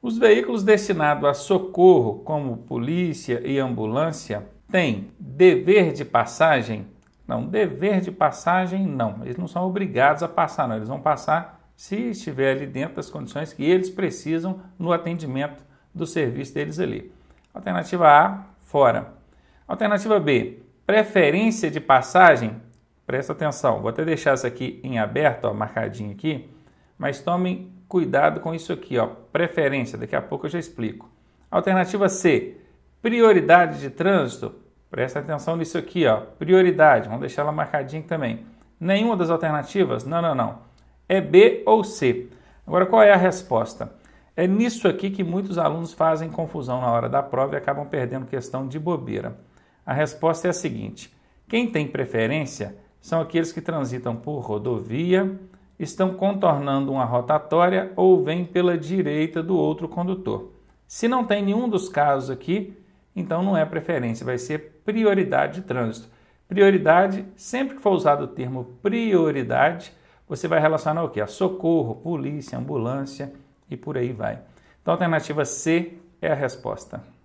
Os veículos destinados a socorro, como polícia e ambulância, têm dever de passagem? Não, dever de passagem não. Eles não são obrigados a passar, não. Eles vão passar se estiver ali dentro das condições que eles precisam no atendimento do serviço deles ali. Alternativa A, fora. Alternativa B, preferência de passagem. Presta atenção, vou até deixar isso aqui em aberto, ó, marcadinho aqui, mas tomem cuidado com isso aqui, ó, preferência, daqui a pouco eu já explico. Alternativa C, prioridade de trânsito. Presta atenção nisso aqui, ó, prioridade, vamos deixar ela marcadinha aqui também. Nenhuma das alternativas? Não, não, não. É B ou C. Agora, qual é a resposta? É nisso aqui que muitos alunos fazem confusão na hora da prova e acabam perdendo questão de bobeira. A resposta é a seguinte: quem tem preferência são aqueles que transitam por rodovia, estão contornando uma rotatória ou vêm pela direita do outro condutor. Se não tem nenhum dos casos aqui, então não é preferência, vai ser prioridade de trânsito. Prioridade, sempre que for usado o termo prioridade, você vai relacionar o quê? A socorro, polícia, ambulância e por aí vai. Então a alternativa C é a resposta.